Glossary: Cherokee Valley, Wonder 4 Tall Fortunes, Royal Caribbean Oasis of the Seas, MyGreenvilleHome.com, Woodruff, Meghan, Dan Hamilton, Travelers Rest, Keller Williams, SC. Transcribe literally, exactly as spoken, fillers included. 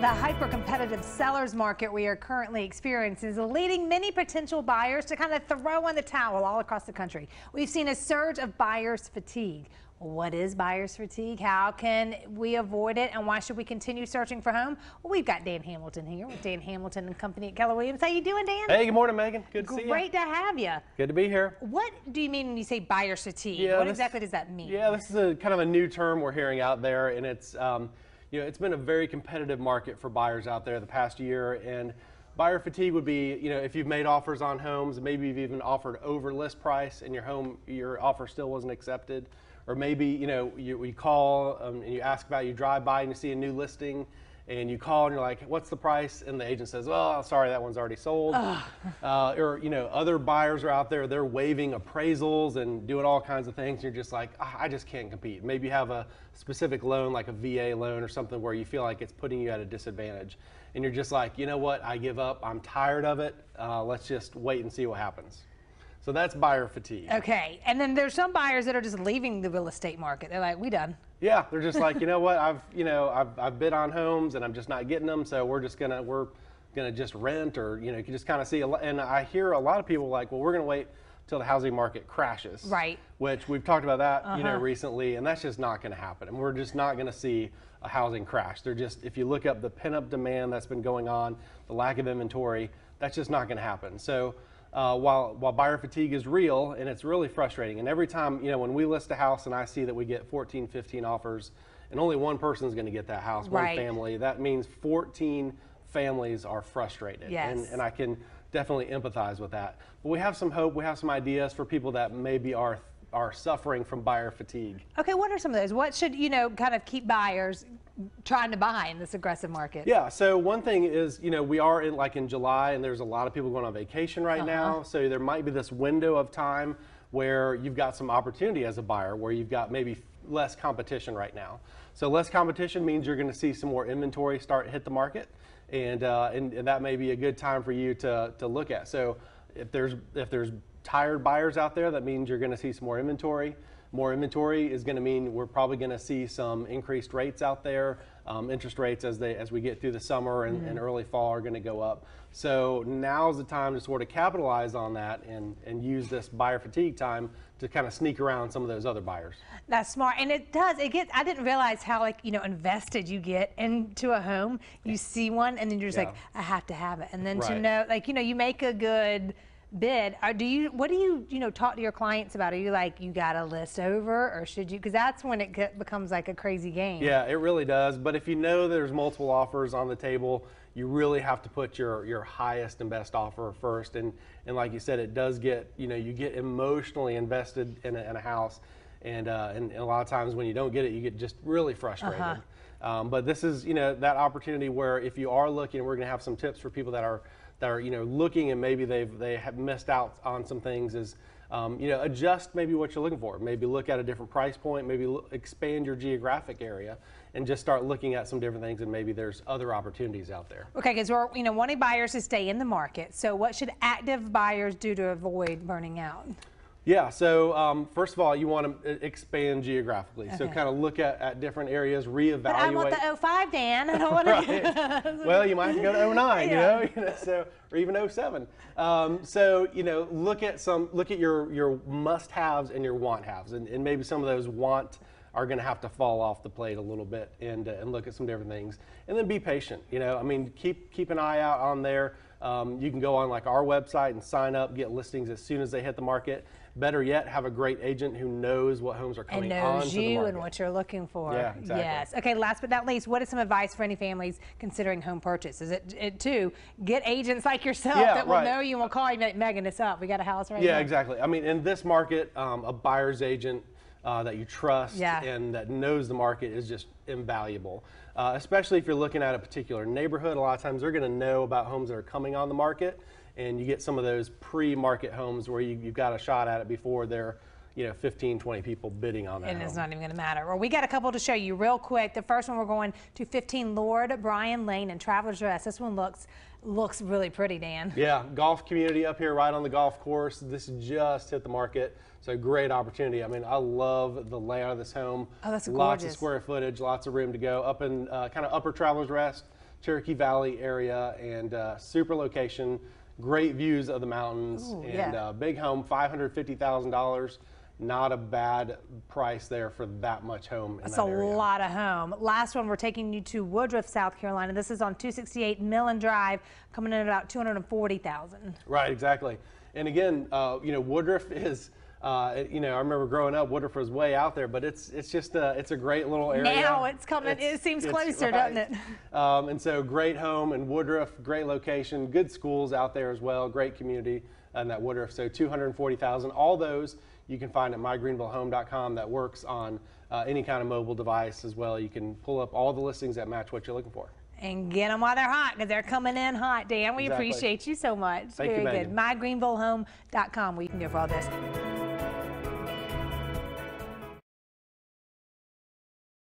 The hyper-competitive seller's market we are currently experiencing is leading many potential buyers to kind of throw in the towel all across the country. We've seen a surge of buyer's fatigue. What is buyer's fatigue? How can we avoid it? And why should we continue searching for home? Well, we've got Dan Hamilton here with Dan Hamilton and Company at Keller Williams. How you doing, Dan? Hey, good morning, Megan. Good to Great see you. Great to have you. Good to be here. What do you mean when you say buyer's fatigue? Yeah, what this, exactly does that mean? Yeah, this is a kind of a new term we're hearing out there, and it's... Um, You know, it's been a very competitive market for buyers out there the past year, and buyer fatigue would be, you know, if you've made offers on homes, maybe you've even offered over list price and your home, your offer still wasn't accepted, or maybe, you know, you, you call um, and you ask about, you drive by and you see a new listing and you call and you're like, what's the price? And the agent says, well, sorry, that one's already sold. Uh, or, you know, other buyers are out there, they're waiving appraisals and doing all kinds of things. You're just like, ah, I just can't compete. Maybe you have a specific loan, like a V A loan or something, where you feel like it's putting you at a disadvantage. And you're just like, you know what, I give up, I'm tired of it, uh, let's just wait and see what happens. So that's buyer fatigue. Okay, and then there's some buyers that are just leaving the real estate market. They're like, we done. Yeah, they're just like, you know what, I've, you know, I've, I've bid on homes and I'm just not getting them, so we're just gonna, we're gonna just rent, or, you know, you can just kind of see, a, and I hear a lot of people like, well, we're gonna wait till the housing market crashes. Right. Which we've talked about that, uh-huh. you know, recently, and that's just not gonna happen. And we're just not gonna see a housing crash. They're just, if you look up the pent-up demand that's been going on, the lack of inventory, that's just not gonna happen. So. Uh, while, while buyer fatigue is real, and it's really frustrating, and every time, you know, when we list a house and I see that we get fourteen, fifteen offers and only one person's going to get that house, right. one family, that means fourteen families are frustrated. Yes. And, and I can definitely empathize with that. But we have some hope, we have some ideas for people that maybe are, are suffering from buyer fatigue. Okay, what are some of those? What should, you know, kind of keep buyers trying to buy in this aggressive market? Yeah, so one thing is, you know, we are in like in July, and there's a lot of people going on vacation right uh-huh. now, so there might be this window of time where you've got some opportunity as a buyer, where you've got maybe less competition right now. So less competition means you're going to see some more inventory start hit the market, and uh, and, and that may be a good time for you to to look at. So if there's if there's tired buyers out there, that means you're going to see some more inventory. More inventory is going to mean we're probably going to see some increased rates out there. Um, interest rates as they as we get through the summer and, mm-hmm. and early fall are going to go up. So now's the time to sort of capitalize on that and and use this buyer fatigue time to kind of sneak around some of those other buyers. That's smart, and it does. It gets. I didn't realize how, like, you know, invested you get into a home. You see one, and then you're just yeah. like, I have to have it. And then right. to know, like, you know, you make a good bid, or do you, what do you, you know, talk to your clients about? Are you like, you got a list over, or should you, because that's when it get, becomes like a crazy game. Yeah, it really does. But if you know there's multiple offers on the table, you really have to put your your highest and best offer first. And and like you said, it does get, you know, you get emotionally invested in a, in a house, and uh and, and a lot of times when you don't get it, you get just really frustrated. Uh-huh. Um, but this is, you know, that opportunity where if you are looking, we're going to have some tips for people that are that are, you know, looking, and maybe they've they have missed out on some things. Is, um, you know, adjust maybe what you're looking for. Maybe look at a different price point. Maybe look, expand your geographic area, and just start looking at some different things. And maybe there's other opportunities out there. Okay, because we're, you know, wanting buyers to stay in the market. So what should active buyers do to avoid burning out? Yeah, so um, first of all, you want to expand geographically. Okay. So kind of look at, at different areas, reevaluate. But I want the oh five, Dan. I don't want to. Well, you might have to go to oh nine, yeah. you know, you know, so, or even oh seven. Um, so, you know, look at some, look at your your must-haves and your want-haves, and, and maybe some of those want are going to have to fall off the plate a little bit, and uh, and look at some different things, and then be patient. You know, I mean, keep keep an eye out on there. Um, you can go on like our website and sign up, get listings as soon as they hit the market. Better yet, have a great agent who knows what homes are coming on to the market. And knows you and what you're looking for. Yeah, exactly. Yes. Okay, last but not least, what is some advice for any families considering home purchase? Is it, it too, get agents like yourself yeah, that will right. know you and will call you and be like, Megan, it's up. We got a house right yeah, now. Yeah, exactly. I mean, in this market, um, a buyer's agent uh, that you trust yeah. and that knows the market is just invaluable. Uh, especially if you're looking at a particular neighborhood, a lot of times they're going to know about homes that are coming on the market. And you get some of those pre-market homes where you, you've got a shot at it before they're, you know, fifteen, twenty people bidding on that. And home. It's not even going to matter. Well, we got a couple to show you real quick. The first one, we're going to fifteen Lord Bryan Lane and Travelers Rest. This one looks looks really pretty, Dan. Yeah, golf community up here right on the golf course. This just hit the market. So great opportunity. I mean, I love the layout of this home. Oh, that's gorgeous. Lots of square footage, lots of room to go. Up in uh, kind of upper Travelers Rest. Cherokee Valley area, and uh, super location, great views of the mountains. Ooh, and yeah. uh, big home, five hundred fifty thousand dollars. Not a bad price there for that much home. That's a lot of home. Last one, we're taking you to Woodruff, South Carolina. This is on two sixty-eight Millen Drive, coming in at about two hundred forty thousand dollars. Right, exactly. And again, uh, you know, Woodruff is, uh, you know, I remember growing up, Woodruff was way out there, but it's it's just a, it's a great little area. Now it's coming, it's, it seems closer, right. doesn't it? Um, and so great home in Woodruff, great location, good schools out there as well, great community in that Woodruff. So two hundred forty thousand dollars, all those. You can find it at my greenville home dot com. That works on uh, any kind of mobile device as well. You can pull up all the listings that match what you're looking for. And get them while they're hot, because they're coming in hot, Dan. We exactly. appreciate you so much. Thank Very you, good. my greenville home dot com, where you can go for all this.